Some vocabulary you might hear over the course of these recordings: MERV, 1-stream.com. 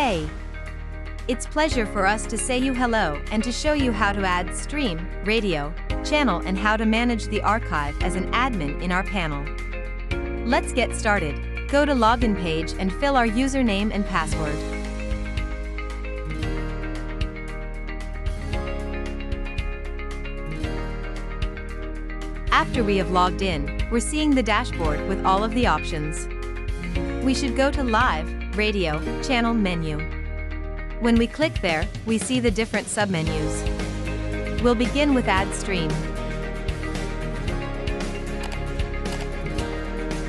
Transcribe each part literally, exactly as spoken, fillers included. Hey! It's pleasure for us to say you hello and to show you how to add stream, radio, channel and how to manage the archive as an admin in our panel. Let's get started. Go to login page and fill our username and password. After we have logged in, we're seeing the dashboard with all of the options. We should go to Live, Radio, Channel menu. When we click there, we see the different submenus. We'll begin with Add Stream.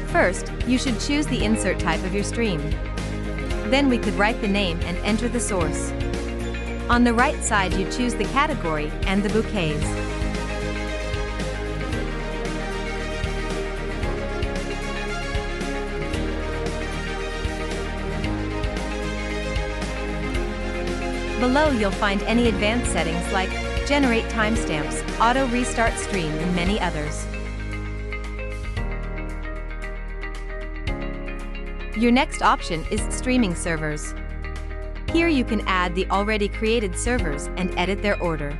First, you should choose the insert type of your stream. Then we could write the name and enter the source. On the right side you choose the category and the bouquets. Below you'll find any advanced settings like generate timestamps, auto restart stream and many others. Your next option is streaming servers. Here you can add the already created servers and edit their order.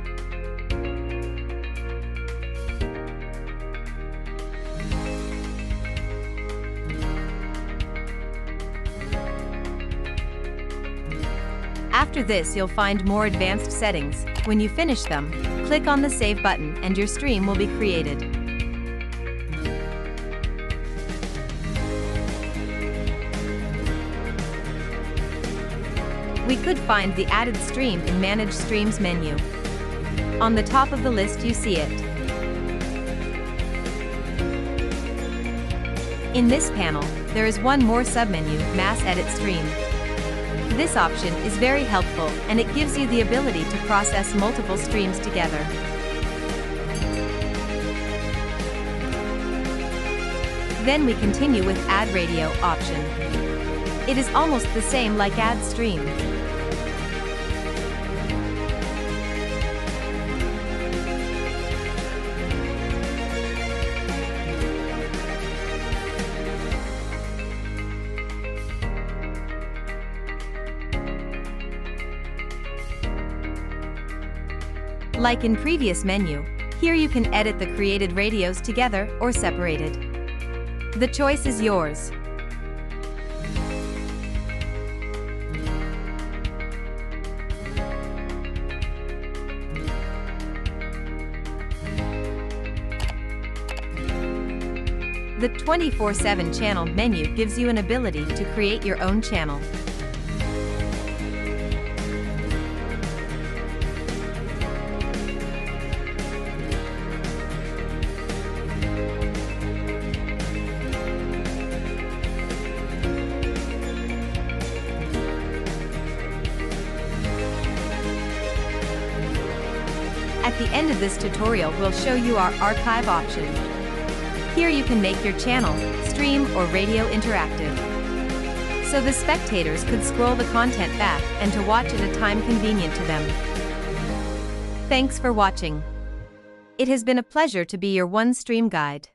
After this you'll find more advanced settings. When you finish them, click on the Save button and your stream will be created. We could find the added stream in Manage Streams menu. On the top of the list you see it. In this panel, there is one more submenu, Mass Edit Stream. This option is very helpful and it gives you the ability to process multiple streams together. Then we continue with Add Radio option. It is almost the same like Add Stream. Like in previous menu, here you can edit the created radios together or separated. The choice is yours. The twenty-four seven channel menu gives you an ability to create your own channel. At the end of this tutorial we'll show you our archive option. Here you can make your channel, stream or radio interactive. So the spectators could scroll the content back and to watch at a time convenient to them. Thanks for watching. It has been a pleasure to be your one stream guide.